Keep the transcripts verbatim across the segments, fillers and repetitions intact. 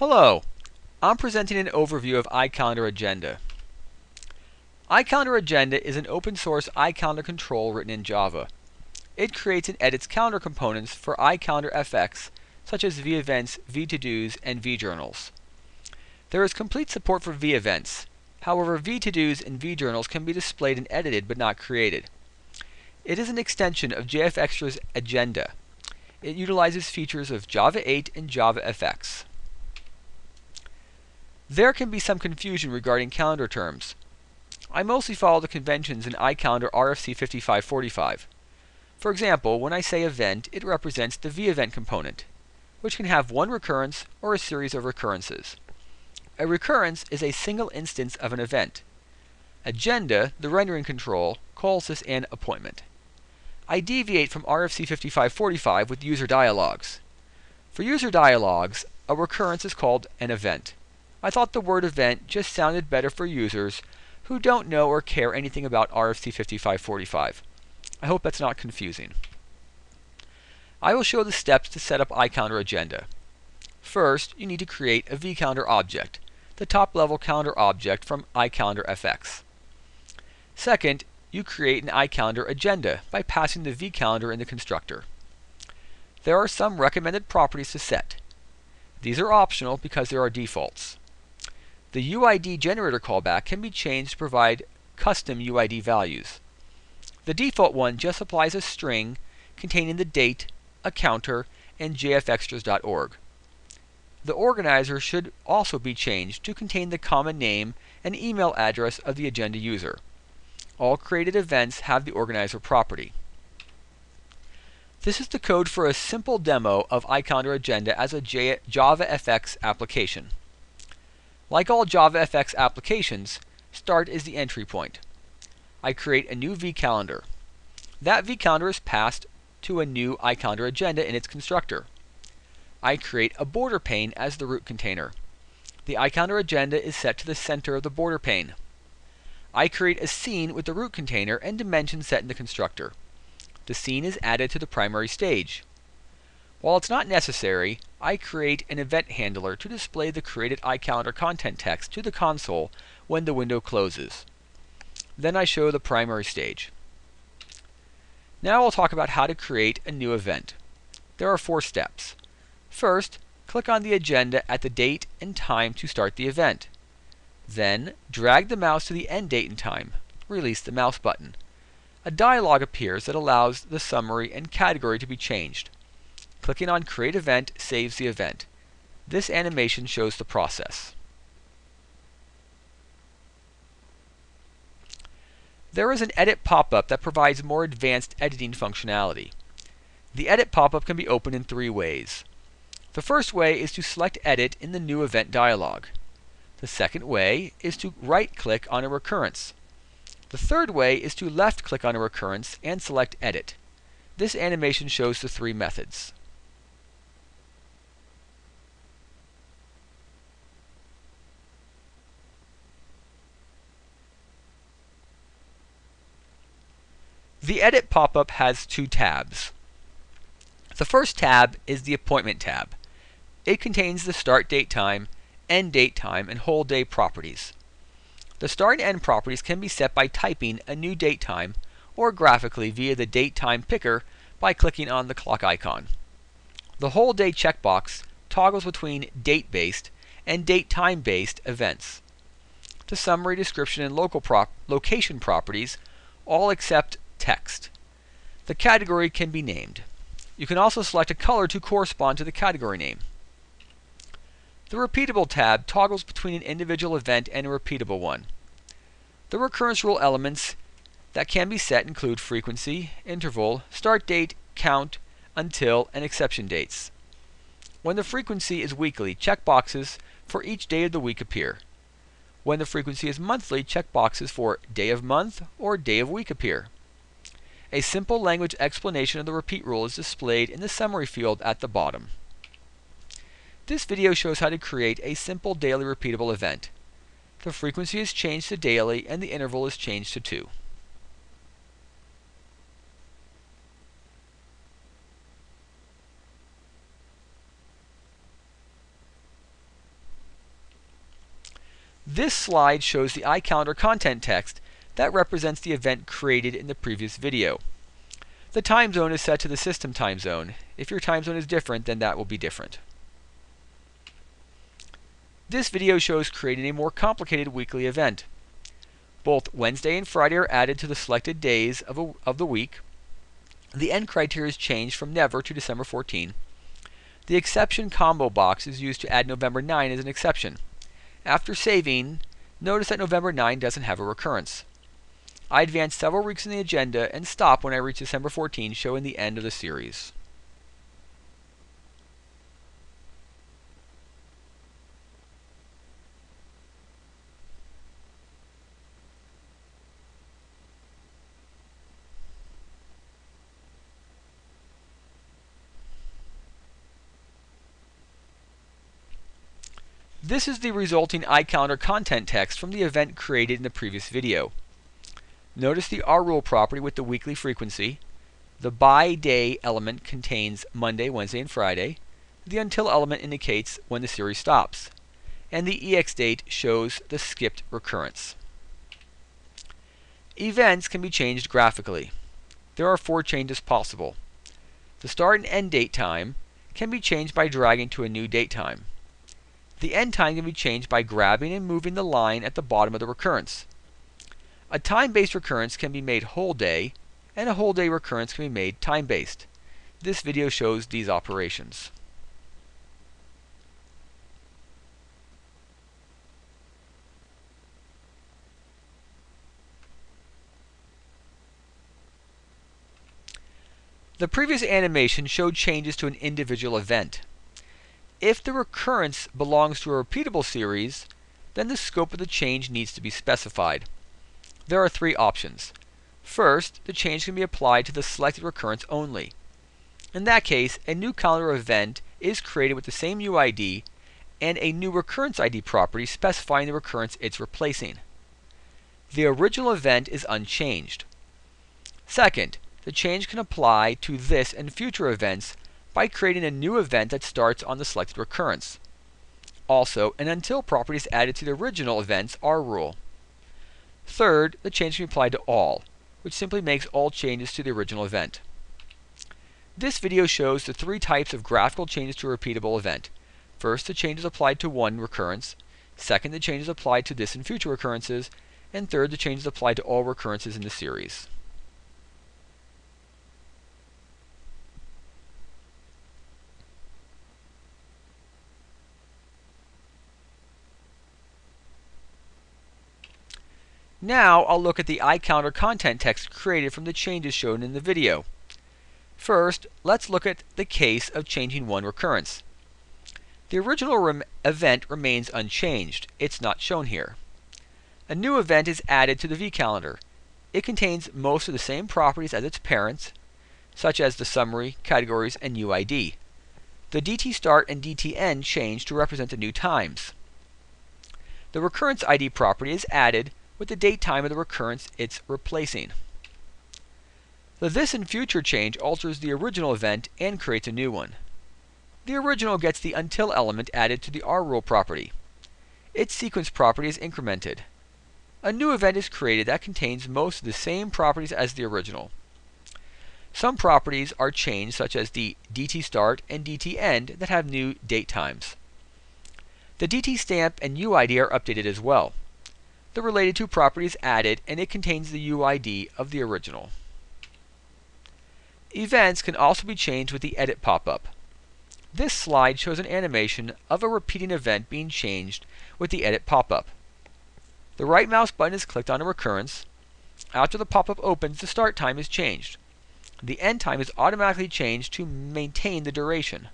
Hello, I'm presenting an overview of iCalendar Agenda. iCalendar Agenda is an open source iCalendar control written in Java. It creates and edits calendar components for iCalendarFX, such as vEvents, vToDos, and vJournals. There is complete support for vEvents. However, vToDos and vJournals can be displayed and edited but not created. It is an extension of JFXtras Agenda. It utilizes features of Java eight and JavaFX. There can be some confusion regarding calendar terms. I mostly follow the conventions in iCalendar R F C fifty-five forty-five. For example, when I say event, it represents the vEvent component, which can have one recurrence or a series of recurrences. A recurrence is a single instance of an event. Agenda, the rendering control, calls this an appointment. I deviate from R F C fifty-five forty-five with user dialogues. For user dialogues, a recurrence is called an event. I thought the word event just sounded better for users who don't know or care anything about R F C fifty-five forty-five. I hope that's not confusing. I will show the steps to set up iCalendar Agenda. First, you need to create a vCalendar object, the top-level calendar object from iCalendarFX. Second, you create an iCalendar agenda by passing the vCalendar in the constructor. There are some recommended properties to set. These are optional because there are defaults. The U I D generator callback can be changed to provide custom U I D values. The default one just supplies a string containing the date, a counter, and J F X tras dot org. The organizer should also be changed to contain the common name and email address of the agenda user. All created events have the organizer property. This is the code for a simple demo of iCalendar Agenda as a JavaFX application. Like all JavaFX applications, Start is the entry point. I create a new vCalendar. That vCalendar is passed to a new iCalendar Agenda in its constructor. I create a border pane as the root container. The iCalendar agenda is set to the center of the border pane. I create a scene with the root container and dimensions set in the constructor. The scene is added to the primary stage. While it's not necessary, I create an event handler to display the created iCalendar content text to the console when the window closes. Then I show the primary stage. Now I'll talk about how to create a new event. There are four steps. First, click on the agenda at the date and time to start the event. Then, drag the mouse to the end date and time. Release the mouse button. A dialog appears that allows the summary and category to be changed. Clicking on Create Event saves the event. This animation shows the process. There is an edit pop-up that provides more advanced editing functionality. The edit pop-up can be opened in three ways. The first way is to select Edit in the New Event dialog. The second way is to right-click on a recurrence. The third way is to left-click on a recurrence and select Edit. This animation shows the three methods. The Edit pop-up has two tabs. The first tab is the Appointment tab. It contains the start date time, end date time, and whole day properties. The start and end properties can be set by typing a new date time or graphically via the date time picker by clicking on the clock icon. The whole day checkbox toggles between date-based and date time-based events. The summary, description, and local prop location properties all accept text. The category can be named. You can also select a color to correspond to the category name. The Repeatable tab toggles between an individual event and a repeatable one. The recurrence rule elements that can be set include frequency, interval, start date, count, until, and exception dates. When the frequency is weekly, checkboxes for each day of the week appear. When the frequency is monthly, checkboxes for day of month or day of week appear. A simple language explanation of the repeat rule is displayed in the summary field at the bottom. This video shows how to create a simple daily repeatable event. The frequency is changed to daily and the interval is changed to two. This slide shows the iCalendar content text that represents the event created in the previous video. The time zone is set to the system time zone. If your time zone is different, then that will be different. This video shows creating a more complicated weekly event. Both Wednesday and Friday are added to the selected days of, a, of the week. The end criteria is changed from never to December fourteenth. The exception combo box is used to add November ninth as an exception. After saving, notice that November ninth doesn't have a recurrence. I advance several weeks in the agenda and stop when I reach December fourteenth, showing the end of the series. This is the resulting iCalendar content text from the event created in the previous video. Notice the R rule property with the weekly frequency. The by day element contains Monday, Wednesday, and Friday. The until element indicates when the series stops. And the E X date shows the skipped recurrence. Events can be changed graphically. There are four changes possible. The start and end date time can be changed by dragging to a new date time. The end time can be changed by grabbing and moving the line at the bottom of the recurrence. A time-based recurrence can be made whole day, and a whole day recurrence can be made time-based. This video shows these operations. The previous animation showed changes to an individual event. If the recurrence belongs to a repeatable series, then the scope of the change needs to be specified. There are three options. First, the change can be applied to the selected recurrence only. In that case, a new calendar event is created with the same U I D and a new recurrence I D property specifying the recurrence it's replacing. The original event is unchanged. Second, the change can apply to this and future events by creating a new event that starts on the selected recurrence. Also, an until property is added to the original event's R rule. Third, the change can be applied to all, which simply makes all changes to the original event. This video shows the three types of graphical changes to a repeatable event. First, the change is applied to one recurrence. Second, the change is applied to this and future recurrences. And third, the change is applied to all recurrences in the series. Now I'll look at the iCalendar content text created from the changes shown in the video. First, let's look at the case of changing one recurrence. The original rem event remains unchanged. It's not shown here. A new event is added to the vCalendar. It contains most of the same properties as its parents, such as the summary, categories, and U I D. The D T start and D T end change to represent the new times. The recurrence I D property is added with the date time of the recurrence it's replacing. The this and future change alters the original event and creates a new one. The original gets the until element added to the R rule property. Its sequence property is incremented. A new event is created that contains most of the same properties as the original. Some properties are changed, such as the D T start and D T end that have new date times. The D T stamp and U I D are updated as well. The related to property is added and it contains the U I D of the original. Events can also be changed with the edit pop-up. This slide shows an animation of a repeating event being changed with the edit pop-up. The right mouse button is clicked on a recurrence. After the pop-up opens, the start time is changed. The end time is automatically changed to maintain the duration.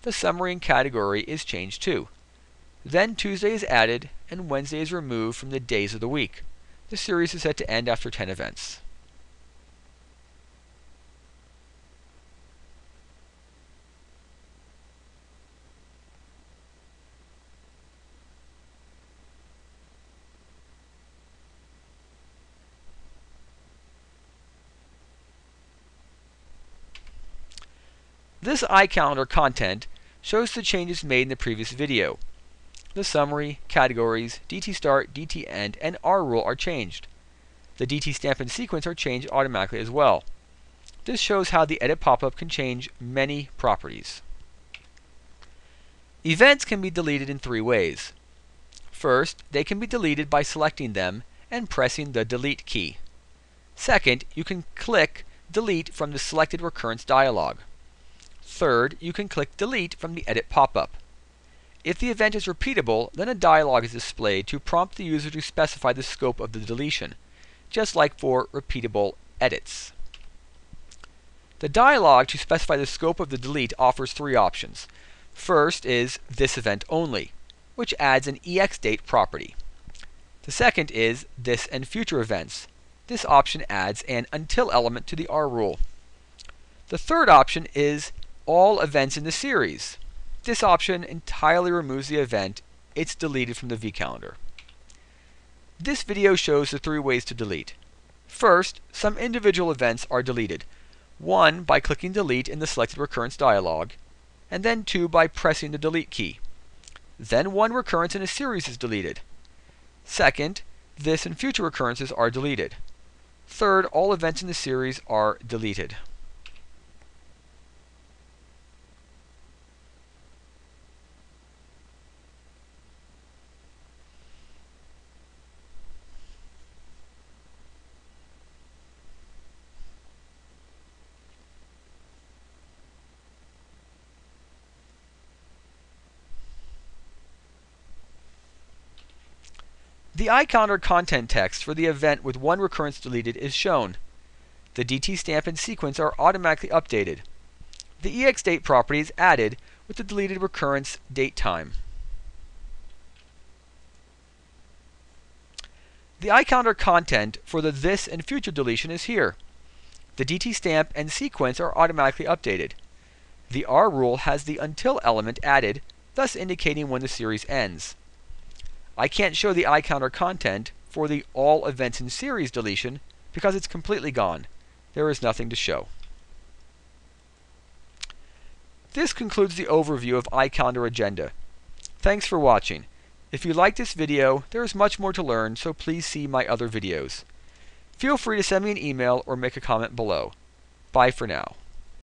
The summary and category is changed too. Then Tuesday is added and Wednesday is removed from the days of the week. The series is set to end after ten events. This iCalendar content shows the changes made in the previous video. the summary, categories, DTStart, DTEnd, and R RULE are changed. The DTStamp and sequence are changed automatically as well. This shows how the edit pop-up can change many properties. Events can be deleted in three ways. First, they can be deleted by selecting them and pressing the delete key. Second, you can click delete from the selected recurrence dialog. Third, you can click delete from the edit pop-up. If the event is repeatable, then a dialog is displayed to prompt the user to specify the scope of the deletion, just like for repeatable edits. The dialog to specify the scope of the delete offers three options. First is this event only, which adds an EXDATE property. The second is this and future events. This option adds an UNTIL element to the R RULE. The third option is all events in the series. This option entirely removes the event. It's deleted from the vCalendar. This video shows the three ways to delete. First, some individual events are deleted. One, by clicking delete in the selected recurrence dialog, and then two, by pressing the delete key. Then one recurrence in a series is deleted. Second, this and future recurrences are deleted. Third, all events in the series are deleted. The iCalendar content text for the event with one recurrence deleted is shown. The DTStamp and sequence are automatically updated. The EXDATE property is added with the deleted recurrence date time. The iCalendar content for the this and future deletion is here. The DTStamp and sequence are automatically updated. The R RULE has the UNTIL element added, thus indicating when the series ends. I can't show the iCalendar content for the all events in series deletion because it's completely gone. There is nothing to show. This concludes the overview of iCalendar Agenda. Thanks for watching. If you like this video, there is much more to learn, so please see my other videos. Feel free to send me an email or make a comment below. Bye for now.